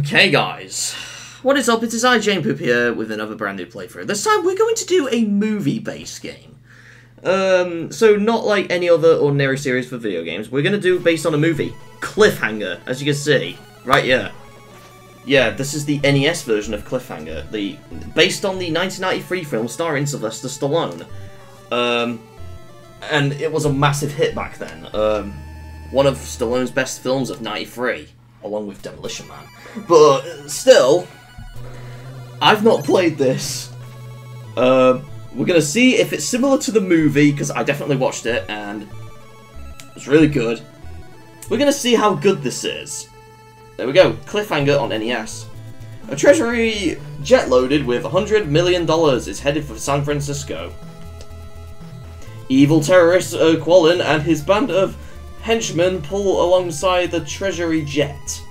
Okay guys, what is up? It is I, Jane Poop, here with another brand new playthrough. This time we're going to do a movie-based game. So not like any other ordinary series for video games. We're going to do based on a movie. Cliffhanger, as you can see. Right here. Yeah, this is the NES version of Cliffhanger. Based on the 1993 film starring Sylvester Stallone. And it was a massive hit back then. One of Stallone's best films of 93, along with Demolition Man. But still, I've not played this. We're going to see if it's similar to the movie, because I definitely watched it, and it's really good. We're going to see how good this is. There we go, Cliffhanger on NES. A treasury jet loaded with $100 million is headed for San Francisco. Evil terrorist Qualen and his band of henchmen pull alongside the treasury jet.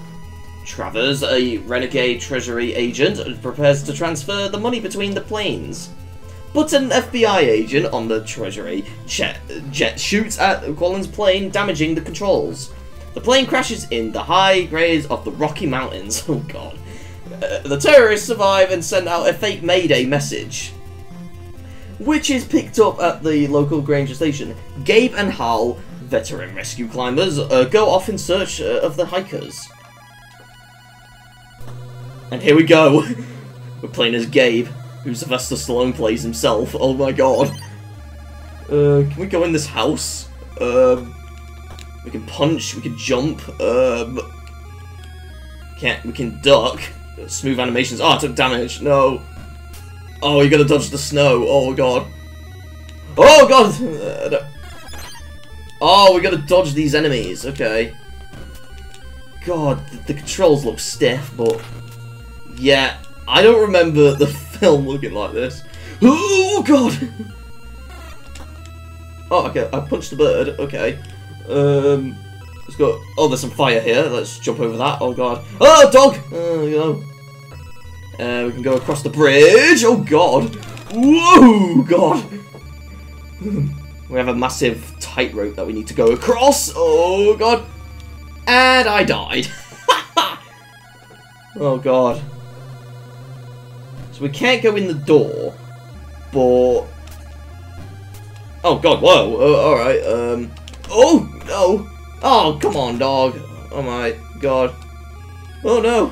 Travers, a renegade treasury agent, prepares to transfer the money between the planes. But an FBI agent on the treasury jet shoots at Qualen's plane, damaging the controls. The plane crashes in the high grades of the Rocky Mountains. Oh god. The terrorists survive and send out a fake Mayday message, which is picked up at the local Granger station. Gabe and Hal, veteran rescue climbers, go off in search of the hikers. And here we go. We're playing as Gabe, who Sylvester Stallone plays himself. Oh my god. Can we go in this house? We can punch, we can jump, we can duck. Smooth animations. Oh, I took damage. No. Oh, you gotta dodge the snow. Oh god. Oh god! No. Oh, we gotta dodge these enemies. Okay. God, the controls look stiff, but yeah, I don't remember the film looking like this. Oh god! Oh, okay. I punched the bird. Okay. Let's go. Oh, there's some fire here. Let's jump over that. Oh god. Oh, dog! Oh, you know. We can go across the bridge. Oh god! Whoa, god! We have a massive tightrope that we need to go across. Oh god! And I died. Oh god! So we can't go in the door, but oh god! Whoa! All right. Oh no! Oh come on, dog! Oh my god! Oh no!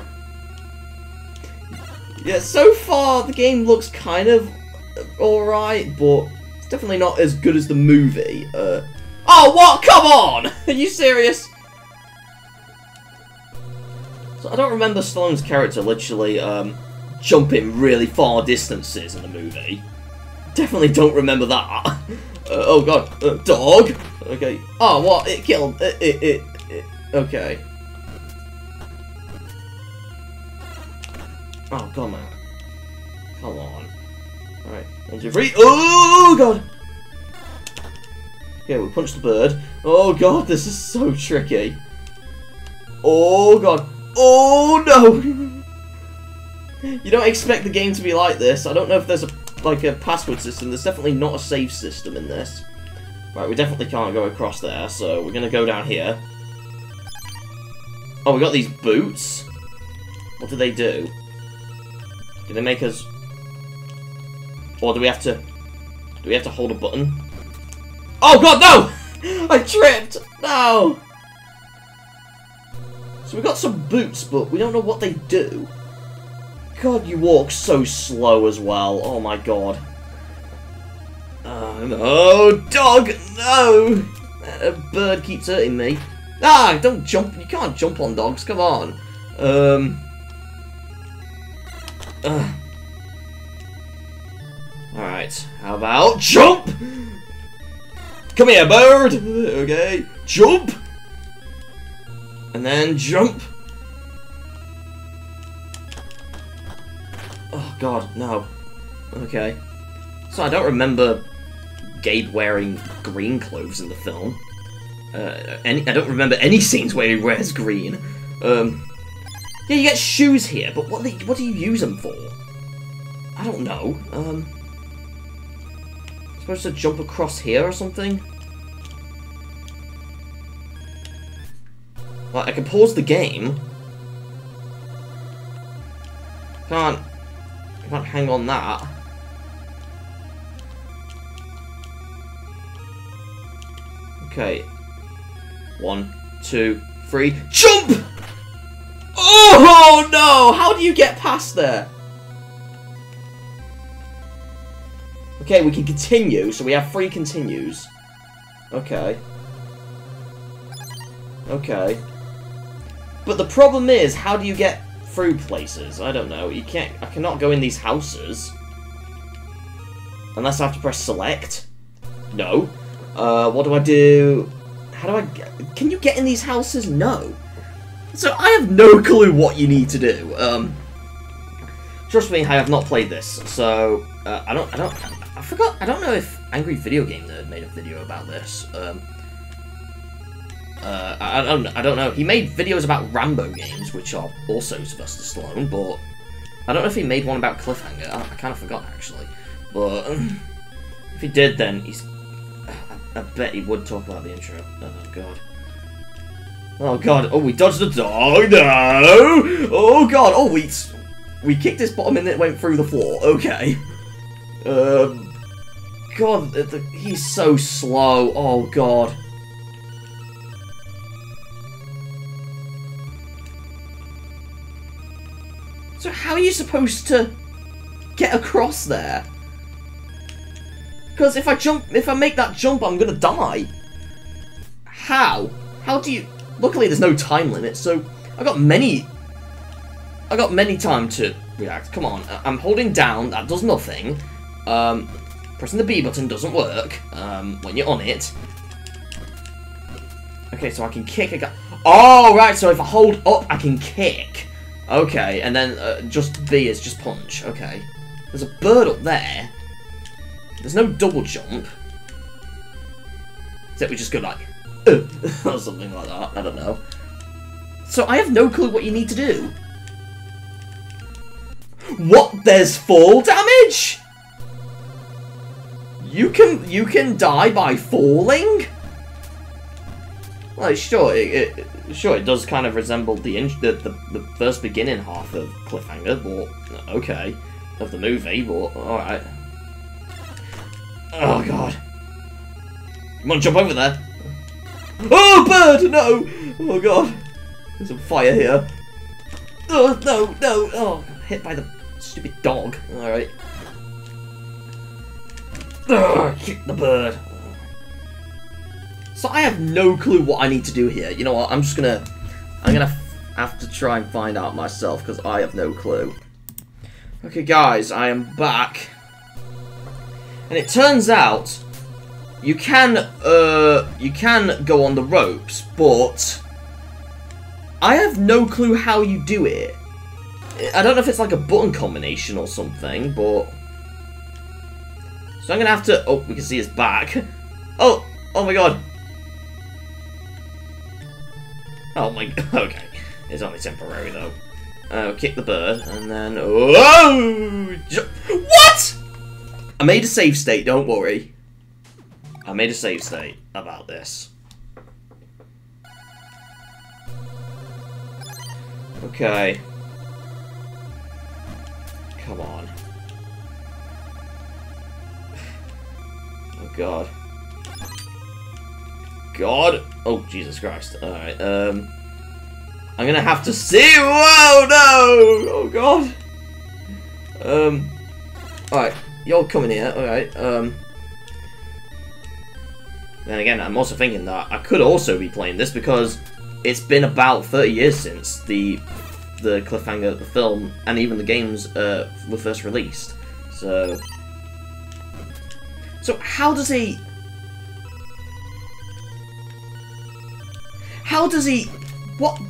Yeah, so far the game looks kind of alright, but it's definitely not as good as the movie. Oh, what? Come on! Are you serious? So I don't remember Stallone's character literally jumping really far distances in the movie. Definitely don't remember that. Oh god, dog! Okay. Oh, what? It killed. Okay. Oh, come on. Come on. Alright, 1, 2, 3. Oh, god! Yeah, we punched the bird. Oh, god, this is so tricky. Oh, god. Oh, no! You don't expect the game to be like this. I don't know if there's a password system. There's definitely not a save system in this. Right, we definitely can't go across there, so we're gonna go down here. Oh, we got these boots. What do they do? Do they make us, or do we have to hold a button? Oh god, no! I tripped! No! So we got some boots, but we don't know what they do. God, you walk so slow as well. Oh my god. Oh no, dog! No! A bird keeps hurting me. Ah, don't jump. You can't jump on dogs, come on. Alright, how about jump? Come here, bird! Okay, jump! And then jump! Oh god, no. Okay. So I don't remember Gabe wearing green clothes in the film. I don't remember any scenes where he wears green. Yeah, you get shoes here, but what do you use them for? I don't know. I'm supposed to jump across here or something? Like, I can pause the game. I can't hang on that. Okay. 1, 2, 3, jump! Oh no! How do you get past there? Okay, we can continue, so we have 3 continues. Okay. Okay. But the problem is, how do you get through places? I don't know. You can't. I cannot go in these houses. Unless I have to press select. No. What do I do? How do I get... Can you get in these houses? No. So I have no clue what you need to do. Trust me, I have not played this, so I forgot. I don't know if Angry Video Game Nerd made a video about this. I don't know. He made videos about Rambo games, which are also Sylvester Stallone, but I don't know if he made one about Cliffhanger. I kind of forgot actually, but if he did, then he's. I bet he would talk about the intro. Oh god. Oh god, oh we dodged the dog, no! Oh god, oh we kicked his bottom and it went through the floor, okay. God, he's so slow, oh god. So how are you supposed to get across there? Because if I make that jump, I'm gonna die. How? How do you... Luckily, there's no time limit, so I got many time to react. Come on, I'm holding down. That does nothing. Pressing the B button doesn't work when you're on it. Okay, so I can kick a guy. Oh, right. So if I hold up, I can kick. Okay, and then just B is just punch. Okay. There's a bird up there. There's no double jump. Except we just go like. Or something like that, I don't know. So I have no clue what you need to do. What? There's fall damage? You can die by falling? Like, sure, it does kind of resemble the first beginning half of Cliffhanger, but okay, of the movie, but all right. Oh god! Come on, jump over there. Oh, bird! No! Oh, God. There's a fire here. Oh, no, no. Oh, I'm hit by the stupid dog. Alright. Oh, kick the bird. So I have no clue what I need to do here. You know what? I'm gonna have to try and find out myself, because I have no clue. Okay, guys. I am back. And it turns out... You can go on the ropes, but I have no clue how you do it. I don't know if it's like a button combination or something, but so I'm gonna have to. Oh, we can see his back. Oh, oh my god. Oh my. Okay, it's only temporary though. Kick the bird and then. Whoa! What? I made a save state. Don't worry. I made a save state about this. Okay. Come on. Oh god. God! Oh Jesus Christ. Alright, I'm gonna have to see. Whoa no! Oh god. Alright, you're coming here, alright, Then again, I'm also thinking that I could also be playing this because it's been about 30 years since the Cliffhanger, the film, and even the games were first released. So how does he? What?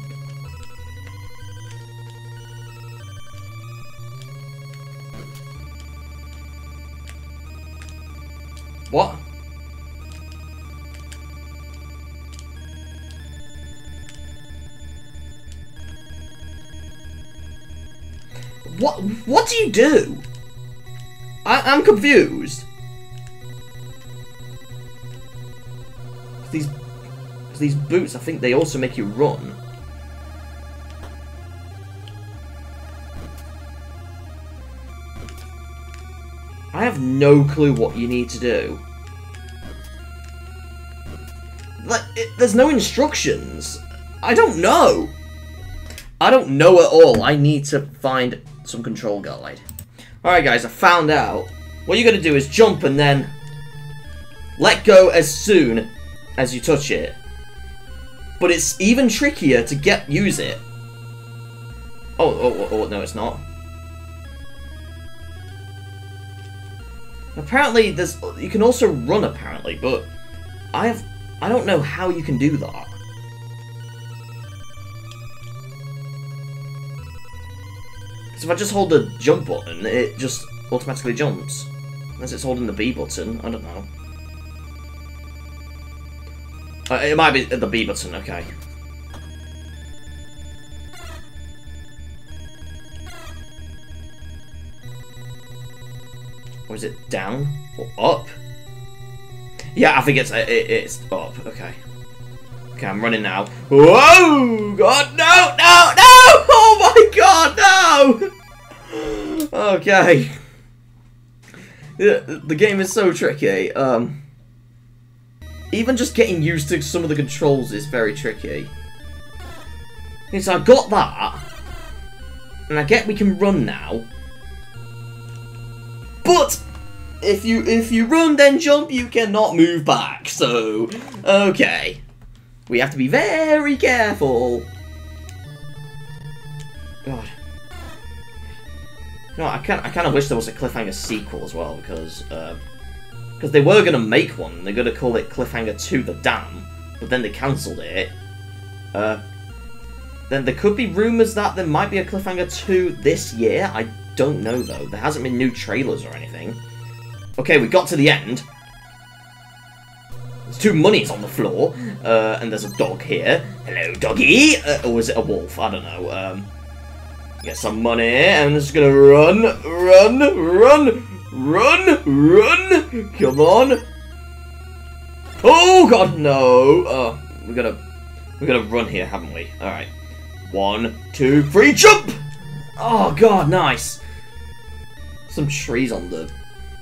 What? What do you do? I'm confused. These boots, I think they also make you run. I have no clue what you need to do. Like, there's no instructions. I don't know. I don't know at all. I need to find some control guide. Alright guys, I found out. What you're going to do is jump and then let go as soon as you touch it. But it's even trickier to use it. Oh, no it's not. Apparently you can also run apparently, but I don't know how you can do that. So if I just hold the jump button, it just automatically jumps. Unless it's holding the B button, I don't know. It might be the B button, okay. Or is it down? Or up? Yeah, I think it's up, okay. Okay, I'm running now. Whoa! God, no, no, no! Oh my god, no! Okay. The game is so tricky. Even just getting used to some of the controls is very tricky. Okay, so I got that. And I get we can run now. But if you run then jump, you cannot move back. So, okay. We have to be very careful. God. No, I kind of wish there was a Cliffhanger sequel as well, because they were going to make one. They're going to call it Cliffhanger 2 The Dam, but then they cancelled it. Then there could be rumours that there might be a Cliffhanger 2 this year. I don't know, though. There hasn't been new trailers or anything. Okay, we got to the end. There's two monies on the floor, and there's a dog here. Hello, doggy! Or was it a wolf? I don't know. Get some money, and I'm just gonna run, run, run, run, run! Come on! Oh god, no! Oh, we gotta run here, haven't we? All right, 1, 2, 3, jump! Oh god, nice! Some trees on the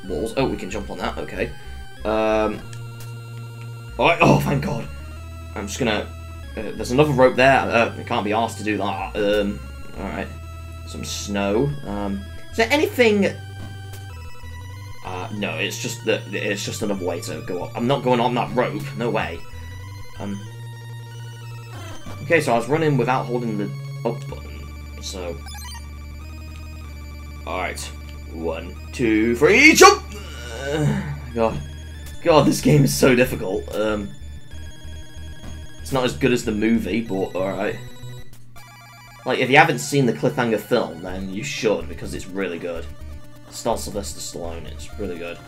walls. Oh, we can jump on that. Okay. All right. Oh, thank god! I'm just gonna. There's another rope there. I can't be asked to do that. All right. Some snow. Is there anything? No, it's just that it's just another way to go up. I'm not going on that rope. No way. Okay, so I was running without holding the up button. So. All right. 1, 2, 3, jump! God, this game is so difficult. It's not as good as the movie, but all right. Like, if you haven't seen the Cliffhanger film, then you should, because it's really good. It's not Sylvester Stallone, it's really good.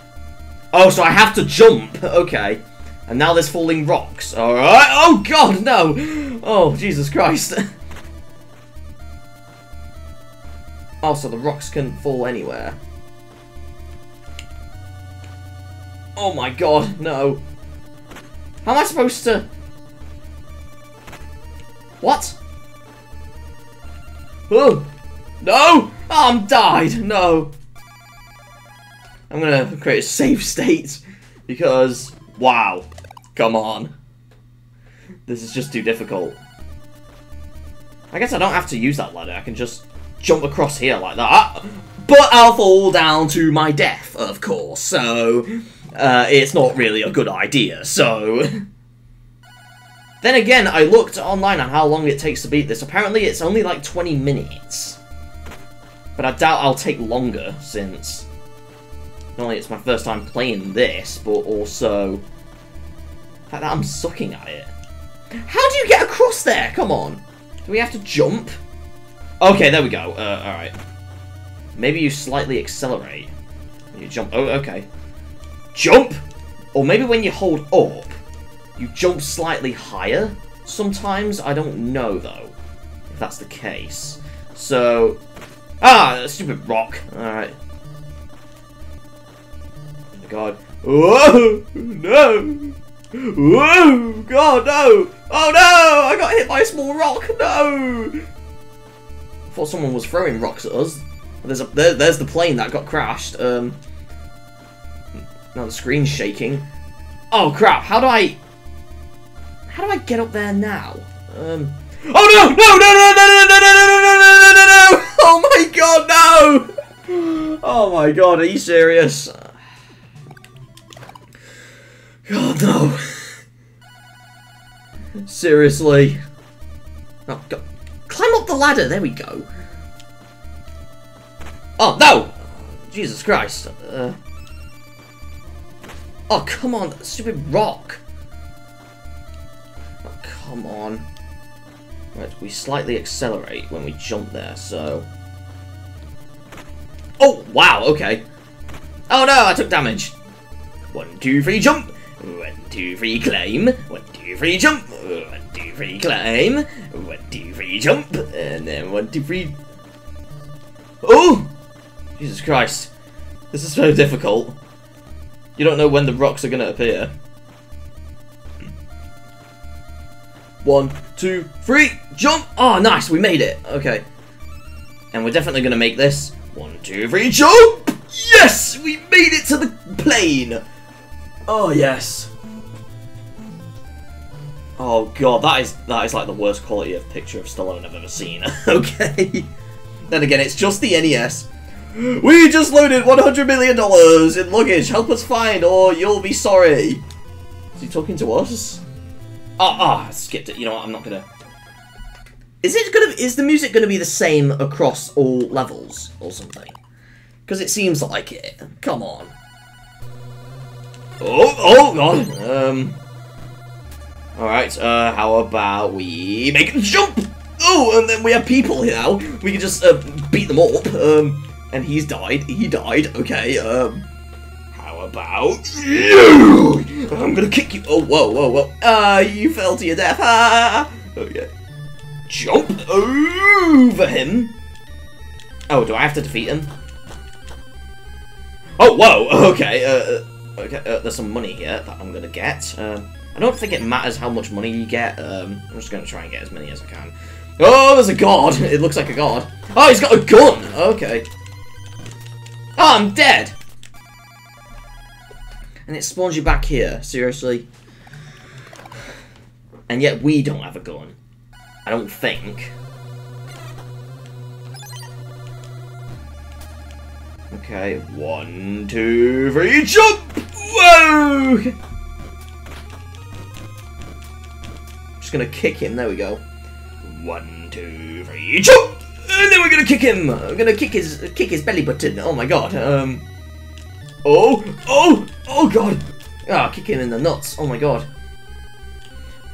Oh, so I have to jump! Okay. And now there's falling rocks. Alright! Oh, God, no! Oh, Jesus Christ. Oh, so the rocks can fall anywhere. Oh, my God, no. How am I supposed to... What? Oh! No! Oh, I'm died! No! I'm gonna create a safe state, because... Wow! Come on. This is just too difficult. I guess I don't have to use that ladder, I can just jump across here like that. But I'll fall down to my death, of course, so... it's not really a good idea, so... Then again, I looked online on how long it takes to beat this. Apparently, it's only like 20 minutes. But I doubt I'll take longer, since... Not only it's my first time playing this, but also... the fact that I'm sucking at it. How do you get across there? Come on. Do we have to jump? Okay, there we go. Alright. Maybe you slightly accelerate. You jump. Oh, okay. Jump! Or maybe when you hold up... You jump slightly higher sometimes. I don't know, though, if that's the case. So... Ah! Stupid rock. Alright. Oh, my God. Whoa! No! Whoa! God, no! Oh, no! I got hit by a small rock! No! I thought someone was throwing rocks at us. There's the plane that got crashed. No, the screen's shaking. Oh crap, how do I get up there now? Oh no! No! Oh my god, no! Oh my god, are you serious? God, no. Seriously. Oh, God. Climb up the ladder, there we go. Oh, no! Jesus Christ. Oh, come on, that stupid rock. Oh, come on. Right, we slightly accelerate when we jump there, so... Oh, wow, okay. Oh no, I took damage. 1, 2, 3, jump! 1, 2, 3, climb. 1, 2, 3, jump. 1, 2, 3, climb. 1, 2, 3, jump. And then 1, 2, 3. Oh! Jesus Christ. This is so difficult. You don't know when the rocks are going to appear. 1, 2, 3, jump. Oh, nice. We made it. Okay. And we're definitely going to make this. 1, 2, 3, jump. Yes! We made it to the plane. Oh, yes. Oh, God, that is like the worst quality of picture of Stallone I've ever seen. Okay. Then again, it's just the NES. We just looted $100 million in luggage. Help us find or you'll be sorry. Is he talking to us? Oh, I skipped it. You know what? I'm not going to... Is the music going to be the same across all levels or something? Because it seems like it. Come on. Oh God. Alright, how about we make a jump? Oh, and then we have people here now. We can just, beat them up. And he's died. He died. Okay, how about you? I'm gonna kick you. Oh, whoa, whoa, whoa. You fell to your death. Ah! Okay. Jump over him. Oh, do I have to defeat him? Oh, whoa, okay, okay, there's some money here that I'm going to get. I don't think it matters how much money you get. I'm just going to try and get as many as I can. Oh, there's a guard. It looks like a guard. Oh, he's got a gun. Okay. Oh, I'm dead. And it spawns you back here. Seriously. And yet we don't have a gun. I don't think. Okay, 1, 2, 3, jump! Whoa! I'm just gonna kick him, there we go. 1, 2, 3, jump! And then we're gonna kick him! I'm gonna kick his belly button, oh my god. Oh god! Ah, oh, kick him in the nuts, oh my god.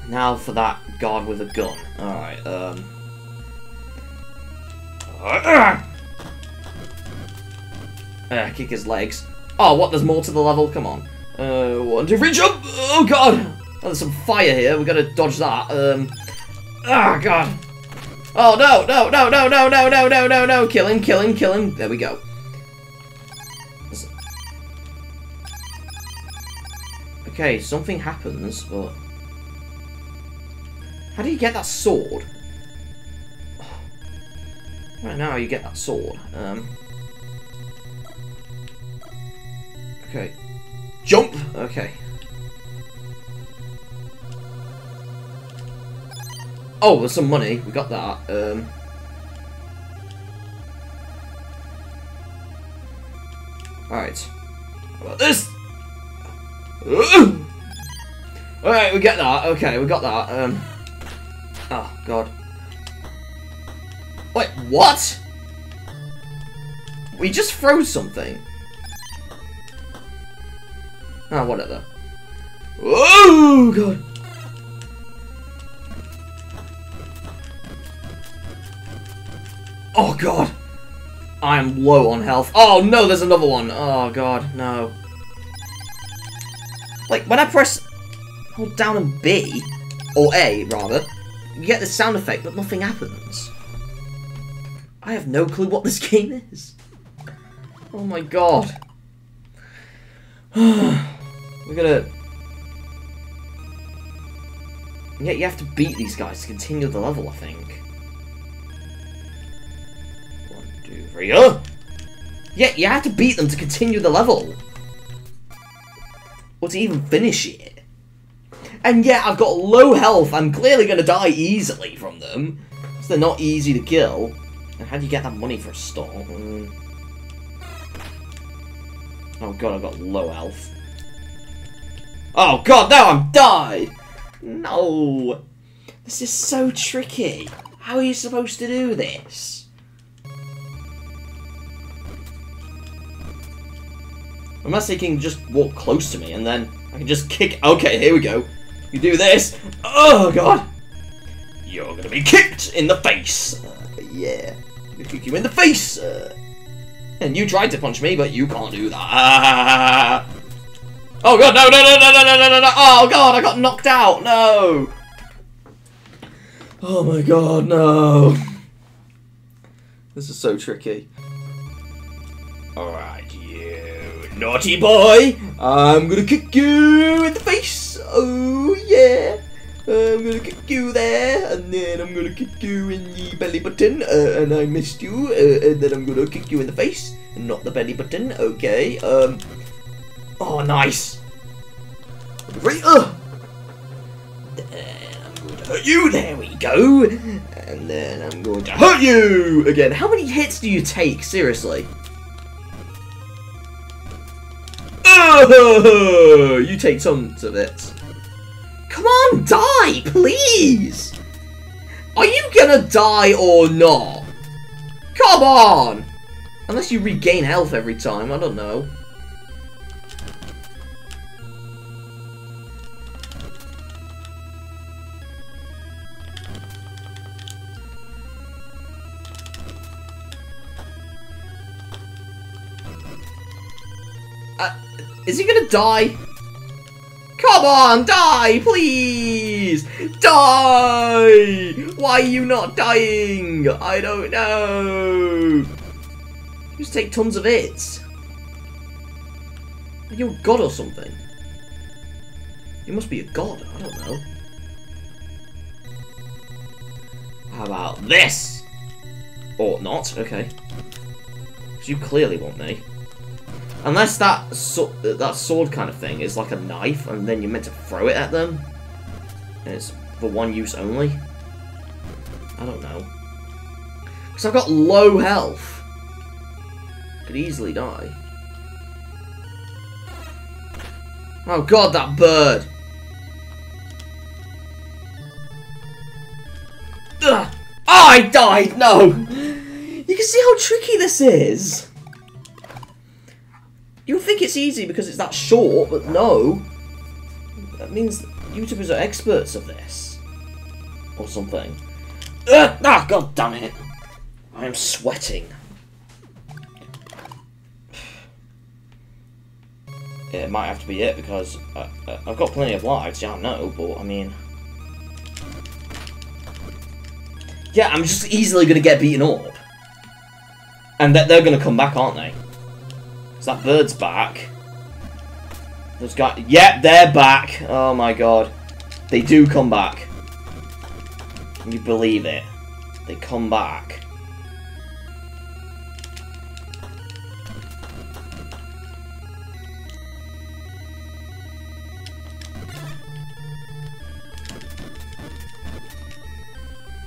Now for that guard with a gun. Alright, kick his legs. Oh, what? There's more to the level? Come on. 1, 2, 3, jump! Oh, God! Oh, there's some fire here. We've got to dodge that. Ah, God. Oh, no. Kill him, kill him, kill him. There we go. Okay, something happens, but... How do you get that sword? Right now, you get that sword. Okay. Jump! Okay. Oh, there's some money. We got that. Alright. How about this? Alright, we get that. Okay, we got that. Oh, God. Wait, what? We just froze something. Ah, oh, whatever. Oh, God. Oh, God. I'm low on health. Oh, no, there's another one. Oh, God, no. Like, when I press... Hold down and B, or A, rather, you get the sound effect, but nothing happens. I have no clue what this game is. Oh, my God. We're gonna... Yeah, you have to beat these guys to continue the level, I think. 1, 2, 3, oh! Yeah, you have to beat them to continue the level. or to even finish it. And yet I've got low health. I'm clearly going to die easily from them. So they're not easy to kill. And how do you get that money for a store? Oh god, I've got low health. Oh god, now I'm died! No! This is so tricky. How are you supposed to do this? Unless they can just walk close to me and then I can just kick. Okay, here we go. You do this. Oh god! You're gonna be kicked in the face. Yeah. They kick you in the face. And you tried to punch me, but you can't do that. Oh god, no, no, no, no, no, no, no, no, no. Oh god, I got knocked out. No. Oh my god, no. This is so tricky. Alright, you naughty boy. I'm gonna kick you in the face. Oh yeah. I'm gonna kick you there, and then I'm gonna kick you in the belly button, and I missed you, and then I'm gonna kick you in the face, and not the belly button, okay, oh, nice! Right, I'm going to hurt you, there we go, and then I'm going to hurt you again. How many hits do you take, seriously? Oh, you take tons of it. Come on, die, please! Are you gonna die or not? Come on! Unless you regain health every time, I don't know. Is he gonna die? Come on, die, please! Die! Why are you not dying? I don't know. Just take tons of hits. Are you a god or something? You must be a god, I don't know. How about this? Or not, okay. Because you clearly want me. Unless that sword kind of thing is like a knife, and then you're meant to throw it at them, and it's for one use only. I don't know. Because I've got low health. Could easily die. Oh god, that bird! Ugh. Oh, I died! No! You can see how tricky this is! You'll think it's easy because it's that short, but no. That means YouTubers are experts of this. Or something. Ah, god damn it. I am sweating. Yeah, it might have to be it because I've got plenty of lives, yeah, I know, but I mean. Yeah, I'm just easily going to get beaten up. And they're going to come back, aren't they? That bird's back. Those guys. Yep, yeah, they're back. Oh my god. They do come back. Can you believe it? They come back.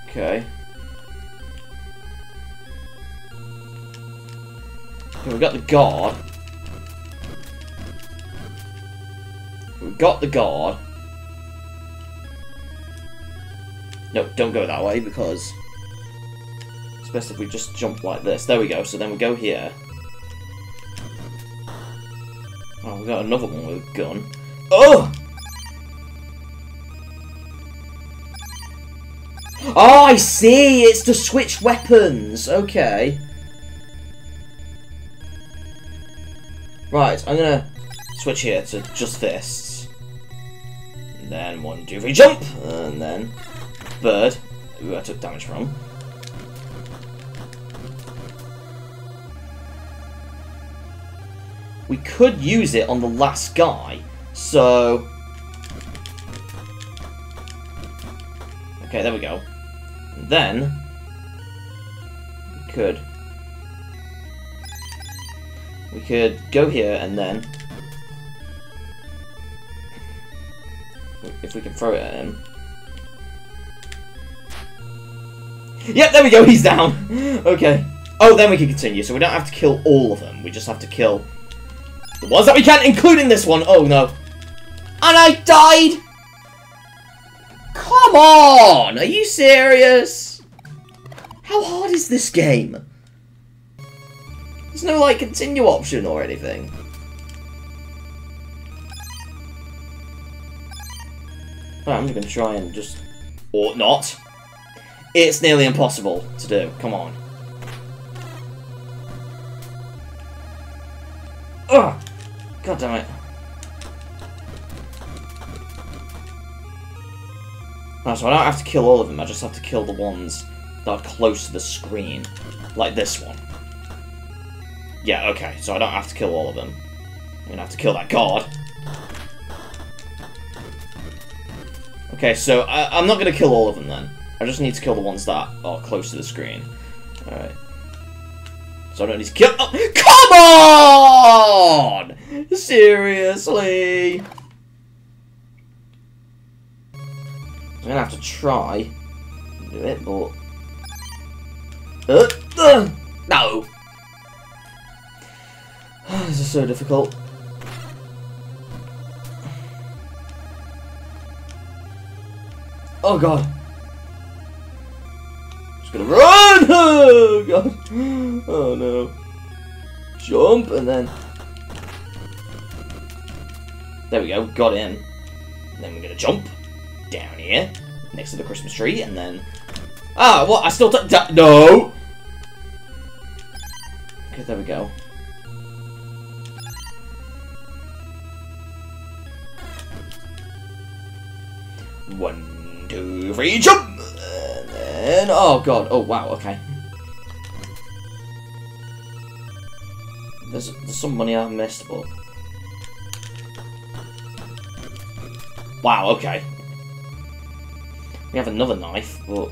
Okay. Okay, we've got the guard. We've got the guard. No, don't go that way because it's best if we just jump like this. There we go. So then we go here. Oh, we got another one with a gun. Oh! Oh, I see. It's to switch weapons. Okay. Right, I'm gonna switch here to just fists. And then 1, 2, 3, jump! And then bird, who I took damage from. We could use it on the last guy, so. Okay, there we go. And then we could. We could go here and then if we can throw it at him. Yep, there we go, he's down! Okay. Oh, then we can continue, so we don't have to kill all of them. We just have to kill the ones that we can, including this one. Oh, no. And I died! Come on! Are you serious? How hard is this game? There's no, like, continue option or anything. Well, I'm gonna try and just... or not. It's nearly impossible to do. Come on. Ugh! God damn it. Right, so I don't have to kill all of them. I just have to kill the ones that are close to the screen. Like this one. Yeah, okay. So I don't have to kill all of them. I'm gonna have to kill that guard. Okay, so I'm not gonna kill all of them then. I just need to kill the ones that are close to the screen. Alright. So I don't need to kill- oh, come on! Seriously! I'm gonna have to try and do it, but... no! This is so difficult. Oh god! Gonna run! Oh god! Oh no! Jump and then there we go. Got in. And then we're gonna jump down here next to the Christmas tree and then ah what? I still no. Okay, there we go. One, two, three, jump. And, oh god, oh wow, okay. There's some money I missed, but... wow, okay. We have another knife, but...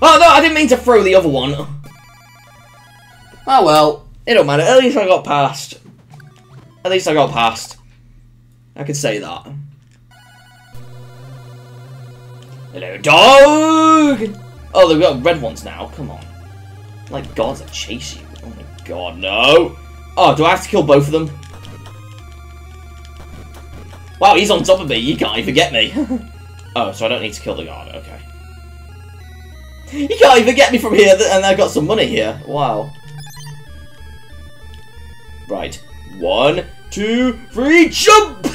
oh no, I didn't mean to throw the other one! Oh well, it don't matter, at least I got past. At least I got past. I could say that. Hello, dog! Oh, they've got red ones now. Come on. Like, gods, I chase you. Oh my god, no! Oh, do I have to kill both of them? Wow, he's on top of me. You can't even get me. Oh, so I don't need to kill the guard. Okay. You can't even get me from here, and I've got some money here. Wow. Right. One, two, three, jump!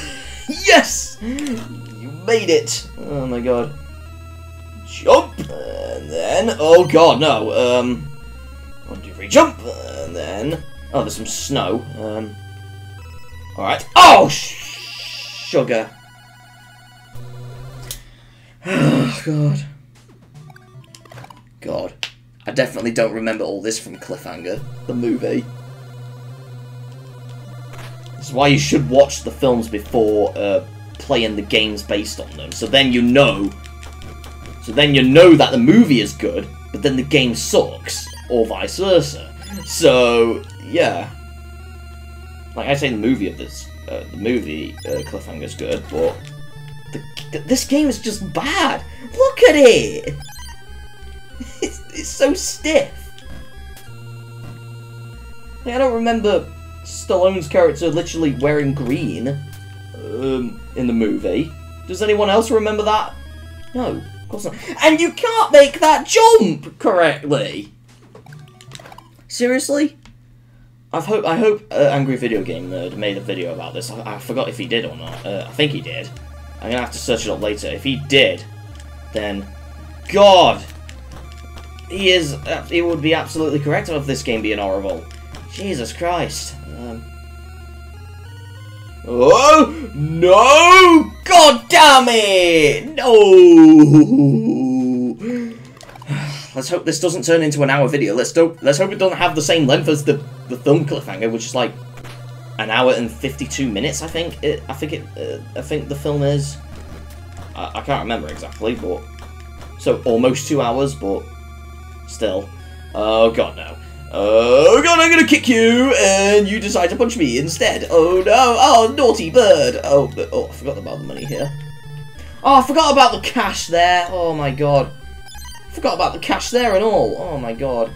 Yes! You made it. Oh my god. Jump, and then... oh god, no, one, two, three, jump, and then... oh, there's some snow, alright. Oh, sugar. Oh, god. God. I definitely don't remember all this from Cliffhanger, the movie. This is why you should watch the films before, playing the games based on them, so then you know... so then you know that the movie is good, but then the game sucks, or vice versa. So, yeah. Like, I say the movie of this, Cliffhanger's good, but... this game is just bad! Look at it! It's so stiff! Like, I don't remember Stallone's character literally wearing green, in the movie. Does anyone else remember that? No. Of course not. And you can't make that jump correctly. Seriously? I hope Angry Video Game Nerd made a video about this. I forgot if he did or not. I think he did. I'm gonna have to search it up later. If he did, then God, he is. He would be absolutely correct about this game being horrible. Jesus Christ. Oh no! God damn it! No! Let's hope this doesn't turn into an hour video. Let's hope it doesn't have the same length as the film Cliffhanger, which is like an hour and 52 minutes. I think the film is. I can't remember exactly, but so almost 2 hours, but still. Oh god, no. Oh god, I'm gonna kick you, and you decide to punch me instead. Oh no, oh naughty bird. Oh, I forgot about the money here. Oh, I forgot about the cash there. Oh my god. Forgot about the cash there and all. Oh my god.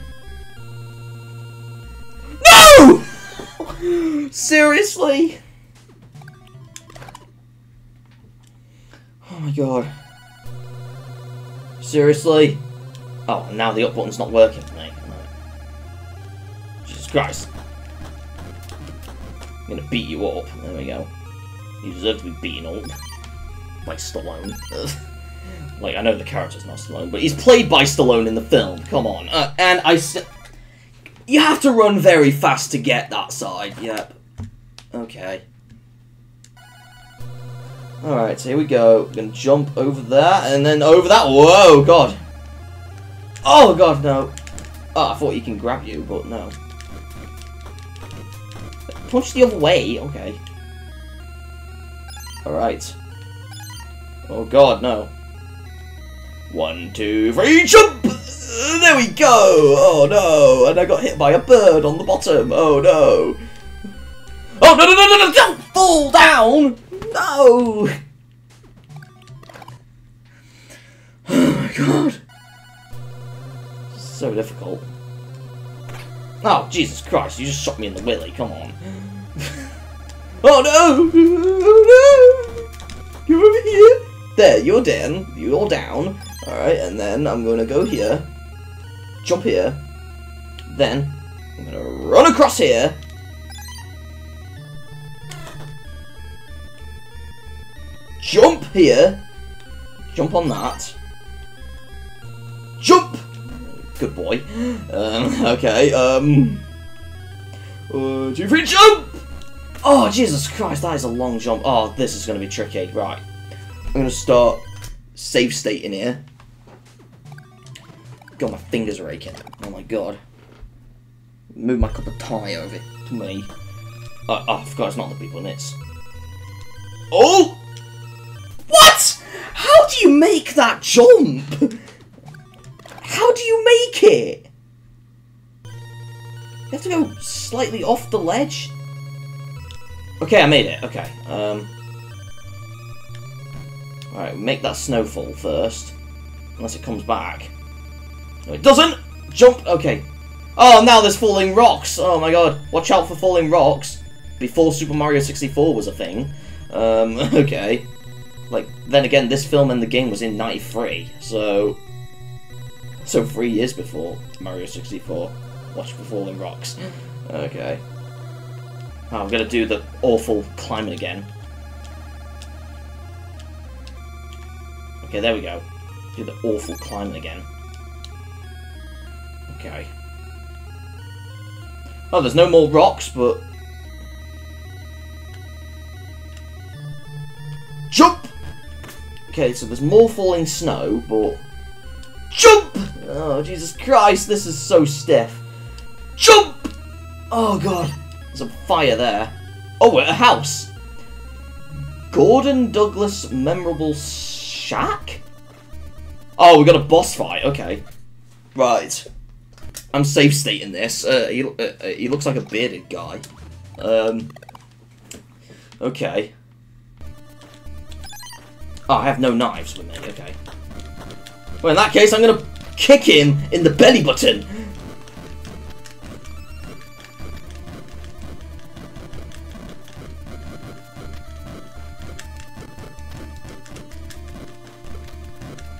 No! Seriously? Oh my god. Seriously? Oh, and now the up button's not working for me. Jesus Christ. I'm gonna beat you up. There we go. You deserve to be beaten up. By Stallone. Like, I know the character's not Stallone, but he's played by Stallone in the film. Come on. And you have to run very fast to get that side. Yep. Okay. Alright, so here we go. We're gonna jump over that, and then over that. Whoa, god. Oh, god, no. Oh, I thought he can grab you, but no. Punch the other way. Okay. Alright. Oh god, no. 1, 2, 3, jump! There we go! Oh no, and I got hit by a bird on the bottom. Oh no. Oh no, no, no, no, no, don't fall down! No! Oh my god. So difficult. Oh, Jesus Christ, you just shot me in the willy, come on. Oh no! Oh no! You're over here! There, you're down. You're down. Alright, and then I'm gonna go here. Jump here. Then, I'm gonna run across here. Jump here. Jump on that. Jump! Good boy. Okay, 1, 2, 3, jump! Oh, Jesus Christ, that is a long jump. Oh, this is gonna be tricky. Right. I'm gonna start save state in here. God, my fingers are aching. Oh my god. Move my cup of tie over to me. Oh, I forgot it's not the people in it. Oh! What? How do you make that jump? How do you make it? You have to go slightly off the ledge. Okay, I made it. Okay. Alright, make that snowfall first. Unless it comes back. No, it doesn't! Jump! Okay. Oh, now there's falling rocks! Oh my god. Watch out for falling rocks. Before Super Mario 64 was a thing. Okay. Like, then again, this film and the game was in 93, so... So 3 years before Mario 64. Watch for falling rocks. Okay. Oh, I'm gonna do the awful climbing again. Okay, there we go. Do the awful climbing again. Okay. Oh, there's no more rocks, but... Jump! Okay, so there's more falling snow, but... Jump! Oh, Jesus Christ, this is so stiff. Jump! Oh, God. There's a fire there. Oh, we're at a house. Gordon Douglas Memorable... Shack? Oh, we got a boss fight. Okay, right. I'm safe stating this. He looks like a bearded guy. Okay. Oh, I have no knives with me. Okay. Well, in that case, I'm gonna kick him in the belly button.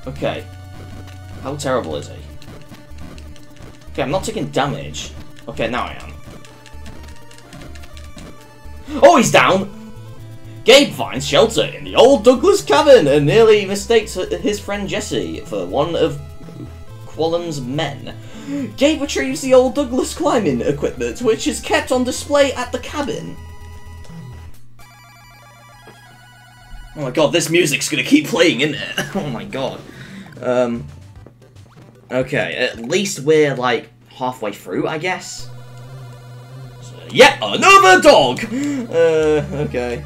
Okay. How terrible is he? Okay, I'm not taking damage. Okay, now I am. Oh, he's down! Gabe finds shelter in the old Douglas cabin and nearly mistakes his friend Jesse for one of Qualen's men. Gabe retrieves the old Douglas climbing equipment, which is kept on display at the cabin. Oh my god, this music's gonna keep playing, isn't it? Oh my god. Okay, at least we're, like, halfway through, I guess. So, yet another dog! Okay.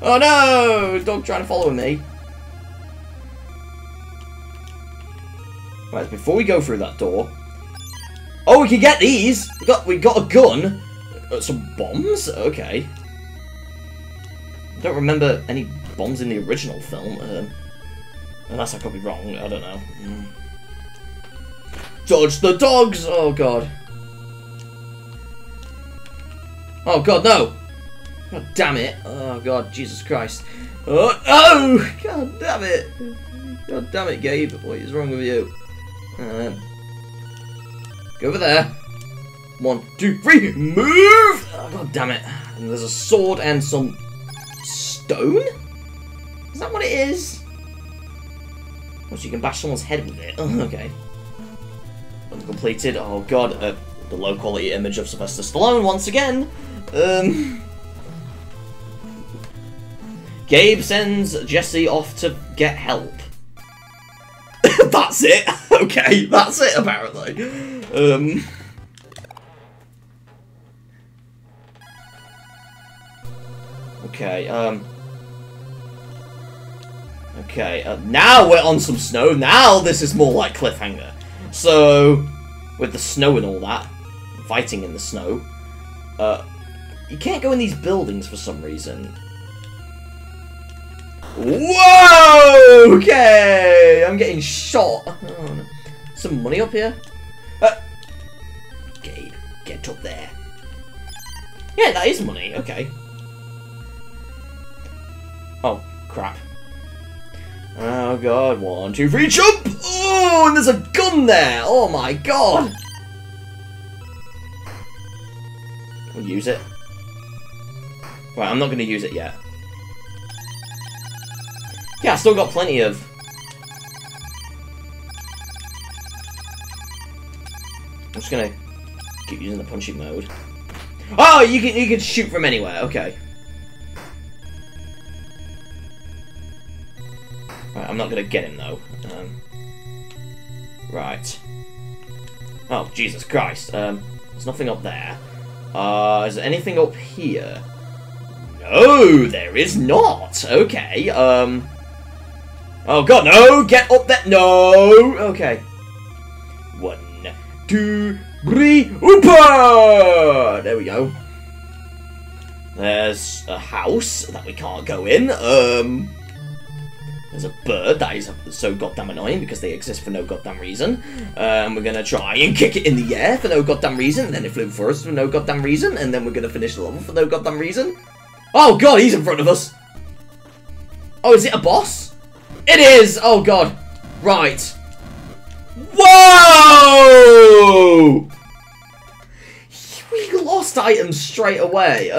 Oh no! Dog trying to follow me. Right, before we go through that door... Oh, we can get these. We got a gun. Some bombs? Okay. I don't remember any bombs in the original film. Unless I could be wrong. I don't know. Dodge the dogs! Oh, God. Oh, God, no! God damn it. Oh, God, Jesus Christ. Oh! God damn it! God damn it, Gabe. What is wrong with you? Go over there. 1, 2, 3, move! Oh, God damn it. And there's a sword and some stone? Is that what it is? Oh, so you can bash someone's head with it. Oh, okay. Completed. Oh, God. The low-quality image of Sylvester Stallone once again. Gabe sends Jesse off to get help. That's it. Okay, that's it, apparently. Now we're on some snow. Now this is more like Cliffhanger. So, with the snow and all that, fighting in the snow, you can't go in these buildings for some reason. Whoa! Okay, I'm getting shot. Oh, some money up here. Gabe, get up there. Yeah, that is money. Okay. Oh crap. Oh God, 1, 2, 3, jump! Oh, and there's a gun there! Oh my God! We'll use it. Right, I'm not gonna use it yet. Yeah, I still got plenty of... I'm just gonna keep using the punching mode. Oh, you can shoot from anywhere, okay. I'm not gonna get him though. Right. Oh Jesus Christ! There's nothing up there. Is there anything up here? No, there is not. Okay. Oh God, no! Get up there! No. Okay. 1, 2, 3. Oopa! There we go. There's a house that we can't go in. There's a bird that is so goddamn annoying because they exist for no goddamn reason. We're gonna try and kick it in the air for no goddamn reason, and then it flew for us for no goddamn reason, and then we're gonna finish the level for no goddamn reason. Oh God, he's in front of us! Oh, is it a boss? It is! Oh God. Right. Whoa! We lost items straight away.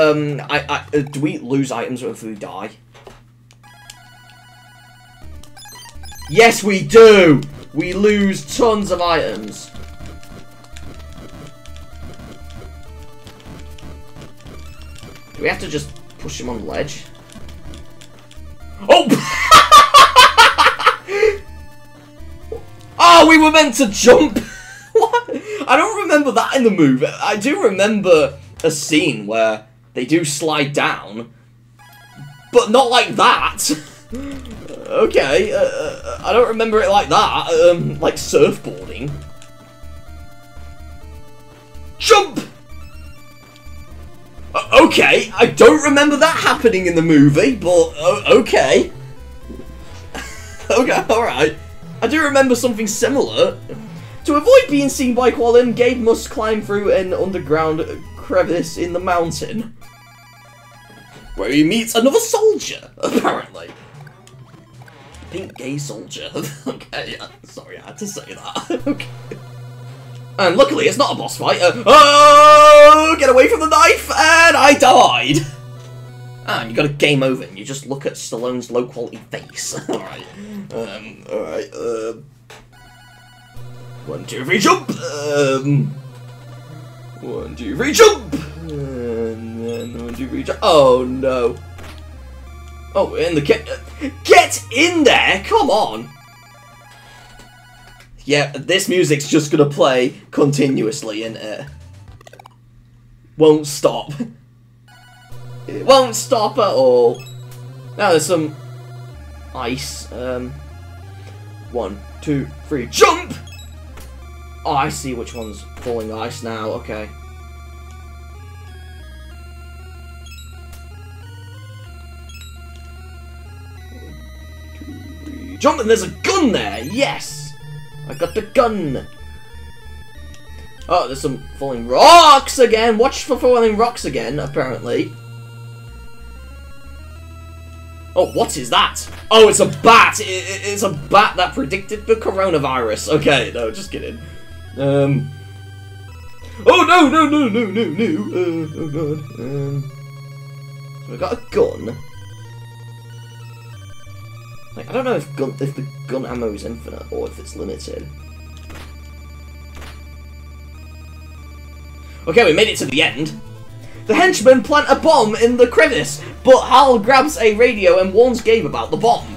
Do we lose items if we die? Yes, we do! We lose tons of items. Do we have to just push him on the ledge? Oh! Oh, we were meant to jump! What? I don't remember that in the movie. I do remember a scene where they do slide down, but not like that. Okay, I don't remember it like that, like surfboarding. Jump! Okay, I don't remember that happening in the movie, but okay. Okay, alright. I do remember something similar. To avoid being seen by Qualen, Gabe must climb through an underground crevice in the mountain. Where he meets another soldier, apparently. Pink gay soldier. Okay, sorry, I had to say that. Okay. And luckily, it's not a boss fight. Oh, get away from the knife, and I died. And you got a game over, and you just look at Stallone's low-quality face. All right. All right. 1, 2, 3, jump. 1, 2, 3, jump. And then 1, 2, 3, jump. Oh no. Oh, in the get in there! Come on! Yeah, this music's just gonna play continuously and won't stop. It won't stop at all. Now there's some ice. 1, 2, 3, jump! Oh, I see which one's pulling ice now, okay. Jonathan, there's a gun there! Yes! I got the gun! Oh, there's some falling rocks again! Watch for falling rocks again, apparently. Oh, what is that? Oh, it's a bat! It's a bat that predicted the coronavirus. Okay, no, just kidding. Oh, no! Oh, God. So I got a gun. Like, I don't know if the gun ammo is infinite or if it's limited. Okay, we made it to the end. The henchmen plant a bomb in the crevice, but Hal grabs a radio and warns Gabe about the bomb.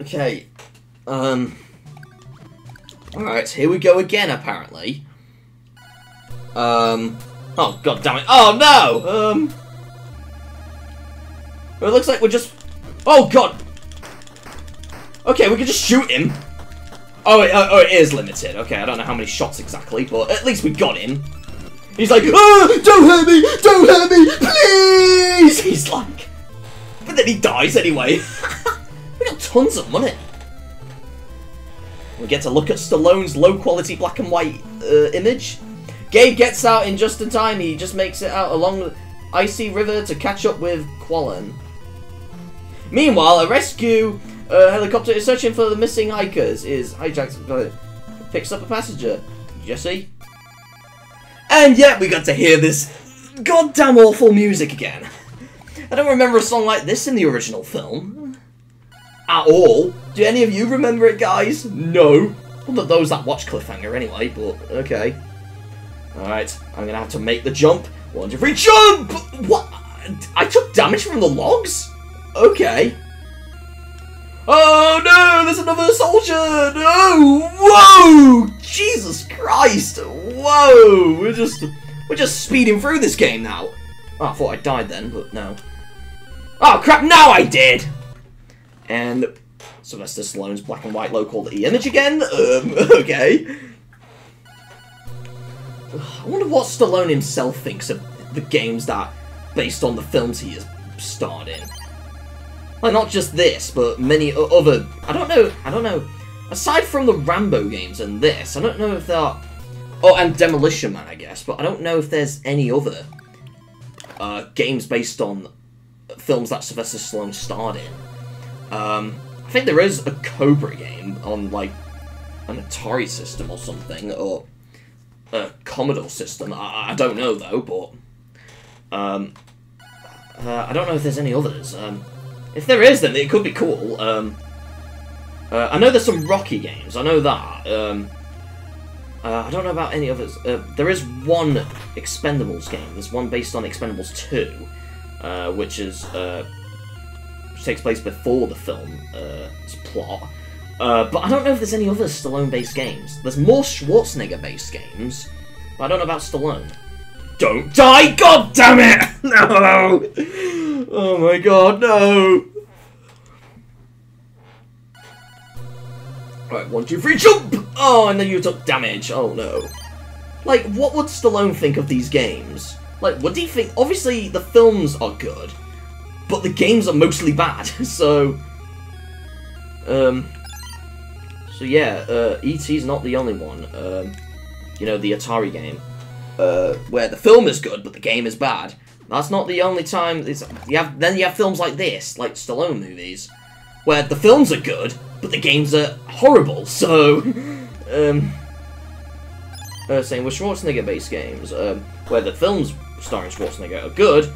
Okay. Alright, here we go again, apparently. Oh, God damn it. Oh, no! Well, it looks like we're just... Oh, God! Okay, we can just shoot him. Oh, it is limited. Okay, I don't know how many shots exactly, but at least we got him. He's like, oh, don't hurt me, please! He's like... But then he dies anyway. We got tons of money. We get to look at Stallone's low-quality black and white image. Gabe gets out in just in time. He just makes it out along the icy river to catch up with Qualen. Meanwhile, a rescue... helicopter is searching for the missing hikers. Is hijacked, picks up a passenger, Jesse. And yet we got to hear this goddamn awful music again. I don't remember a song like this in the original film. At all. Do any of you remember it, guys? No. Well, not those that watch Cliffhanger anyway, but okay. Alright, I'm going to have to make the jump. 1, 2, 3, jump! What? I took damage from the logs? Okay. Oh no, there's another soldier! No! Whoa! Jesus Christ! Whoa! We're just speeding through this game now. Oh, I thought I died then, but no. Oh crap, now I did! And Sylvester Stallone's black and white local image again? Okay. I wonder what Stallone himself thinks of the games that based on the films he has starred in. Like, not just this, but many other... I don't know. Aside from the Rambo games and this, I don't know if there are... Oh, and Demolition Man, I guess. But I don't know if there's any other games based on films that Sylvester Stallone starred in. I think there is a Cobra game on, like, an Atari system or something, or a Commodore system. I don't know, though, but... I don't know if there's any others. If there is, then it could be cool. I know there's some Rocky games. I know that. I don't know about any others. There is one Expendables game. There's one based on Expendables 2, which takes place before the film plot. But I don't know if there's any other Stallone-based games. There's more Schwarzenegger-based games, but I don't know about Stallone. Don't die! God damn it! No! Oh my god, no! Alright, 1, 2, 3, jump! Oh, and then you took damage. Oh no. Like, what would Stallone think of these games? Like, what do you think? Obviously, the films are good, but the games are mostly bad, so... So yeah, E.T.'s not the only one. You know, the Atari game. Where the film is good, but the game is bad. That's not the only time. Then you have films like this, like Stallone movies, where the films are good, but the games are horrible. So, same with Schwarzenegger-based games, where the films starring Schwarzenegger are good,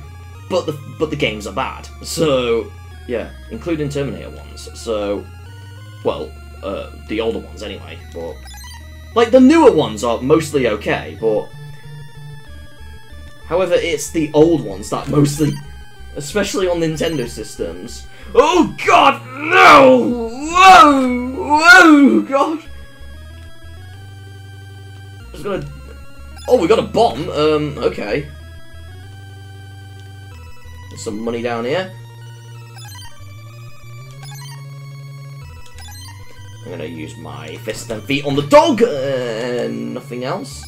but the games are bad. So, yeah, including Terminator ones. So, well, the older ones anyway. But like the newer ones are mostly okay, but. However, it's the old ones that mostly, especially on Nintendo systems. Oh God, no! Whoa, God! Just gonna. Oh, we got a bomb. Okay. There's some money down here. I'm gonna use my fists and feet on the dog and nothing else.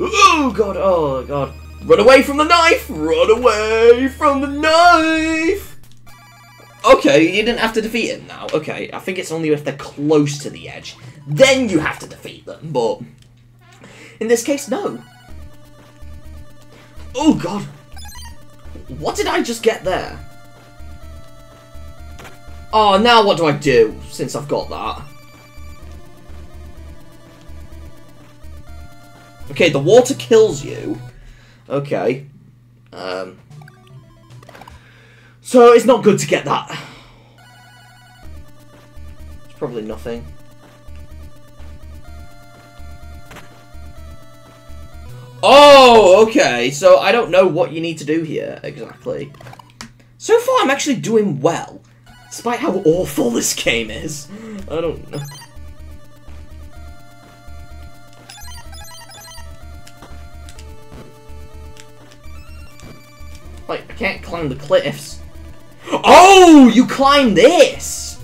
Oh god, oh god. Run away from the knife! Run away from the knife! Okay, you didn't have to defeat it now. Okay, I think it's only if they're close to the edge. Then you have to defeat them, but in this case, no. Oh god. What did I just get there? Oh, now what do I do since I've got that? Okay, the water kills you. Okay. So it's not good to get that. It's probably nothing. Oh, okay. So I don't know what you need to do here exactly. So far, I'm actually doing well, despite how awful this game is. I don't know. Like, I can't climb the cliffs. Oh, you climb this!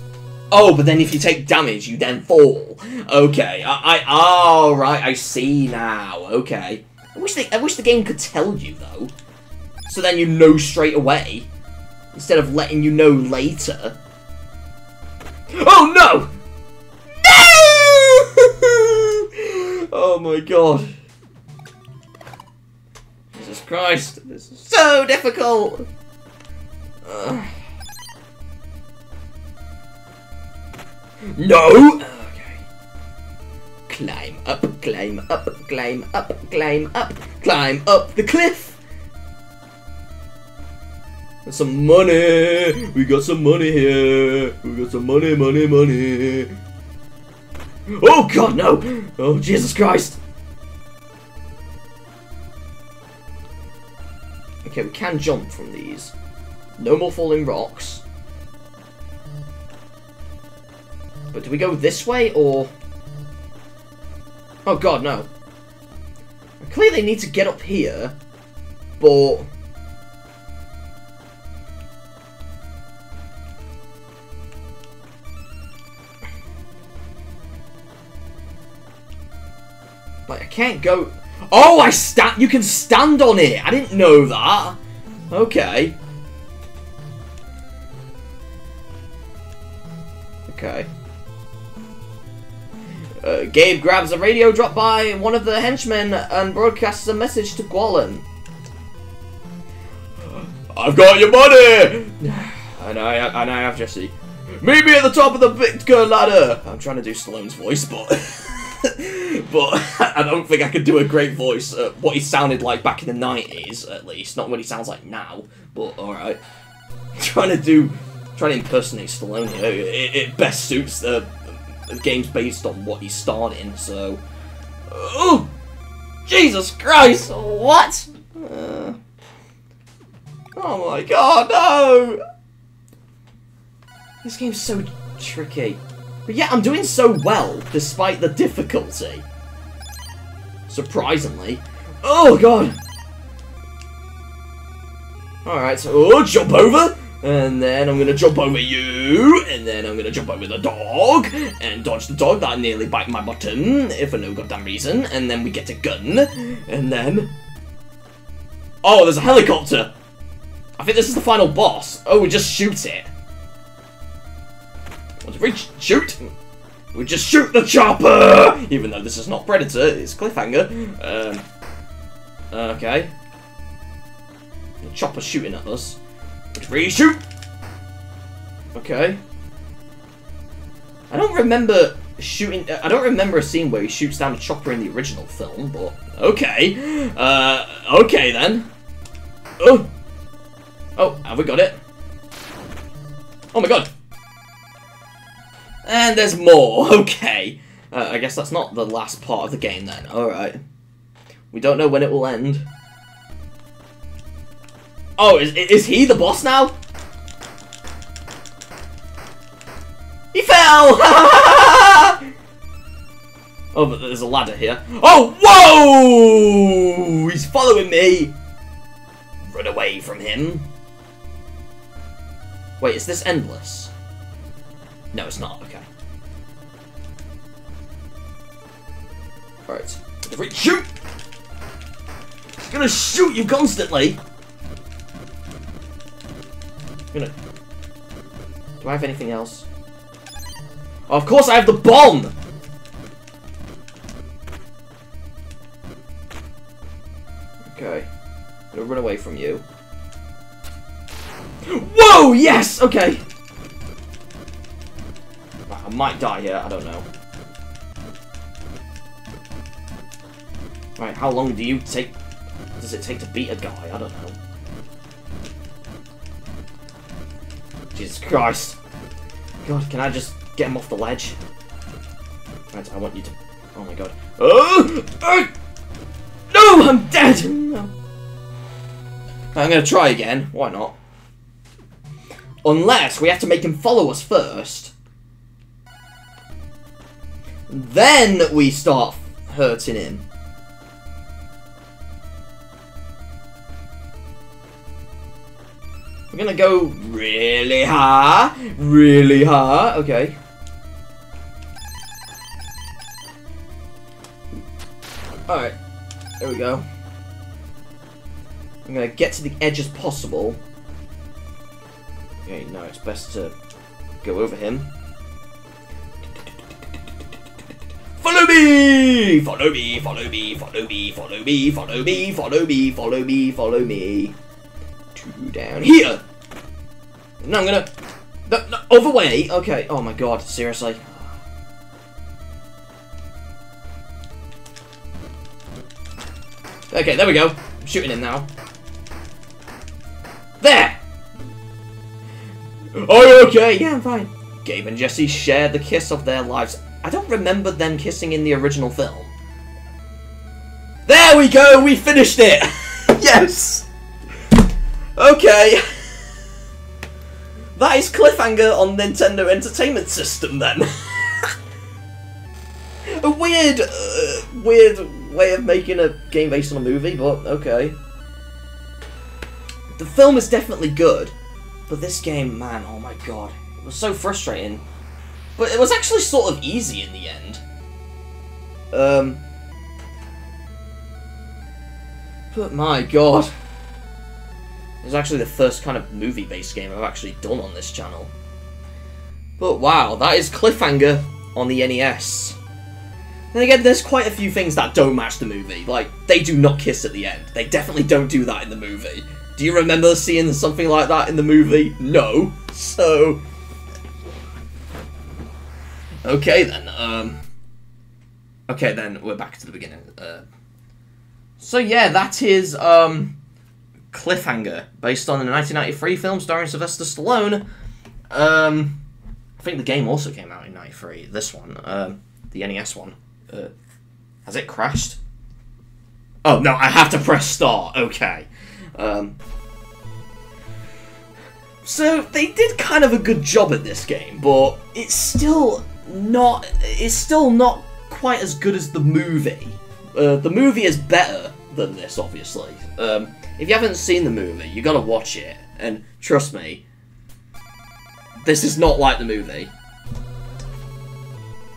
Oh, but then if you take damage, you then fall. Okay, oh, right, I see now. Okay. I wish the game could tell you, though. So then you know straight away. Instead of letting you know later. Oh, no! No! Oh, my God. Jesus Christ, this is so difficult! No! Okay. Climb up, climb up, climb up, climb up, climb up the cliff! There's some money! We got some money here! We got some money, money, money! Oh god, no! Oh, Jesus Christ! Okay, we can jump from these. No more falling rocks. But do we go this way, or... Oh god, no. I clearly need to get up here, but... Like, I can't go... Oh, you can stand on it! I didn't know that! Okay. Okay. Gabe grabs a radio dropped by one of the henchmen and broadcasts a message to Qualen. I've got your money! And I have Jesse. Meet me at the top of the Victor Ladder! I'm trying to do Stallone's voice, but... but I don't think I could do a great voice. What he sounded like back in the 90s, at least. Not what he sounds like now, but alright. Trying to impersonate Stallone here. It best suits the games based on what he's starting, so... Oh! Jesus Christ! What? Oh my god, no! This game's so tricky. But yeah, I'm doing so well, despite the difficulty. Surprisingly. Oh, God! Alright, so jump over! And then I'm gonna jump over you! And then I'm gonna jump over the dog! And dodge the dog that nearly bite my bottom, if for no goddamn reason. And then we get a gun. And then... Oh, there's a helicopter! I think this is the final boss. Oh, we just shoot it. We just shoot the chopper! Even though this is not Predator, it's Cliffhanger. Okay. The chopper's shooting at us. Reshoot! Okay. I don't remember shooting... I don't remember a scene where he shoots down a chopper in the original film, but... Okay. Okay then. Oh! Oh, have we got it? Oh my god! And there's more, okay. I guess that's not the last part of the game then, alright. We don't know when it will end. Oh, is he the boss now? He fell! Oh, but there's a ladder here. Oh, whoa! He's following me! Run away from him. Wait, is this endless? No, it's not. Okay. Alright. Shoot! I'm gonna shoot you constantly! I'm gonna... Do I have anything else? Oh, of course I have the bomb! Okay. I'm gonna run away from you. Whoa! Yes! Okay! I might die here, I don't know. Right, how long do you take? Does it take to beat a guy? I don't know. Jesus Christ! God, can I just get him off the ledge? Right, I want you to. Oh my God! Oh! No, I'm dead. No. I'm gonna try again. Why not? Unless we have to make him follow us first. Then we start hurting him. We're gonna go really hard, really hard. Okay. Alright, there we go. I'm gonna get to the edge as possible. Okay, no, it's best to go over him. Follow me! Follow me, follow me, follow me, follow me, follow me, follow me, follow me, follow me. Down here. No, I'm gonna no, other way. Okay. Oh my God. Seriously. Okay. There we go. I'm shooting him now. There. Are you okay? Yeah, I'm fine. Gabe and Jesse shared the kiss of their lives. I don't remember them kissing in the original film. There we go. We finished it. Yes. Okay, that is Cliffhanger on Nintendo Entertainment System then. A weird, weird way of making a game based on a movie, but okay. The film is definitely good, but this game, man, oh my God, it was so frustrating. But it was actually sort of easy in the end. But my God. It's actually the first kind of movie-based game I've actually done on this channel. But wow, that is Cliffhanger on the NES. And again, there's quite a few things that don't match the movie. Like, they do not kiss at the end. They definitely don't do that in the movie. Do you remember seeing something like that in the movie? No. So... Okay then, Okay then, we're back to the beginning. So yeah, that is, Cliffhanger, based on the 1993 film starring Sylvester Stallone. I think the game also came out in 93, this one, the NES one. Has it crashed? Oh, no, I have to press start, okay. So, they did kind of a good job at this game, but it's still not quite as good as the movie. The movie is better than this, obviously. If you haven't seen the movie, you gotta watch it, and trust me, this is not like the movie.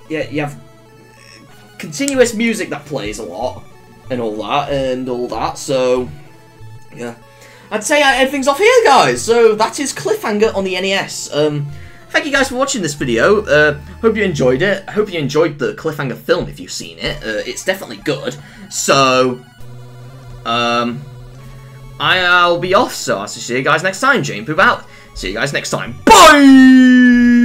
Yeah, you have continuous music that plays a lot, and all that, so, yeah. I'd say I end things off here, guys, so that is Cliffhanger on the NES. Thank you guys for watching this video, hope you enjoyed it, hope you enjoyed the Cliffhanger film if you've seen it, it's definitely good, so, I'll be off, so I'll see you guys next time. Jane Poop out. See you guys next time. Bye!